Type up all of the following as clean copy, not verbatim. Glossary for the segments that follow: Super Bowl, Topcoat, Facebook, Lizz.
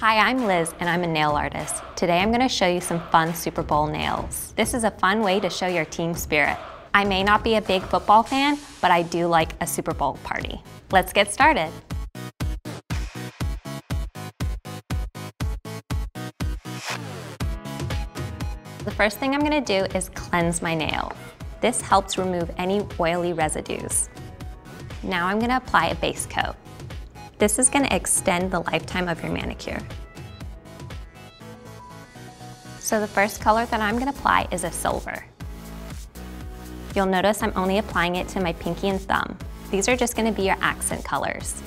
Hi, I'm Liz and I'm a nail artist. Today I'm going to show you some fun Super Bowl nails. This is a fun way to show your team spirit. I may not be a big football fan, but I do like a Super Bowl party. Let's get started. The first thing I'm going to do is cleanse my nail. This helps remove any oily residues. Now I'm going to apply a base coat. This is going to extend the lifetime of your manicure. So the first color that I'm going to apply is a silver. You'll notice I'm only applying it to my pinky and thumb. These are just going to be your accent colors.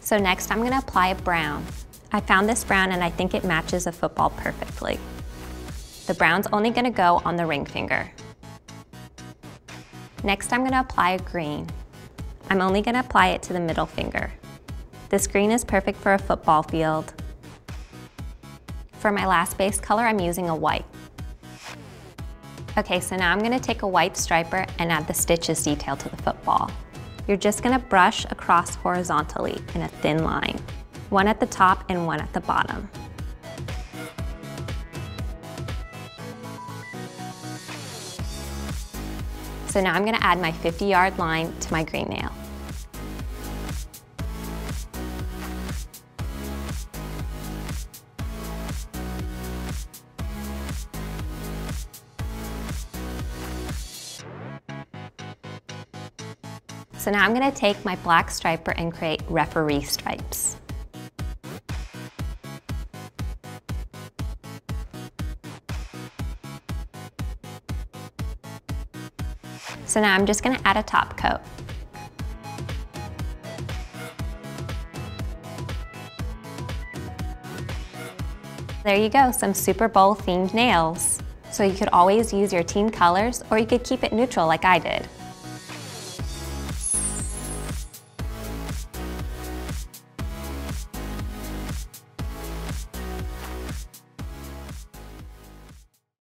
So next I'm going to apply a brown. I found this brown and I think it matches a football perfectly. The brown's only going to go on the ring finger. Next I'm going to apply a green. I'm only going to apply it to the middle finger. This green is perfect for a football field. For my last base color, I'm using a white. Okay, so now I'm going to take a white striper and add the stitches detail to the football. You're just going to brush across horizontally in a thin line, one at the top and one at the bottom. So now I'm going to add my 50-yard line to my green nail. So now I'm going to take my black striper and create referee stripes. So now I'm just going to add a top coat. There you go, some Super Bowl themed nails. So you could always use your team colors or you could keep it neutral like I did.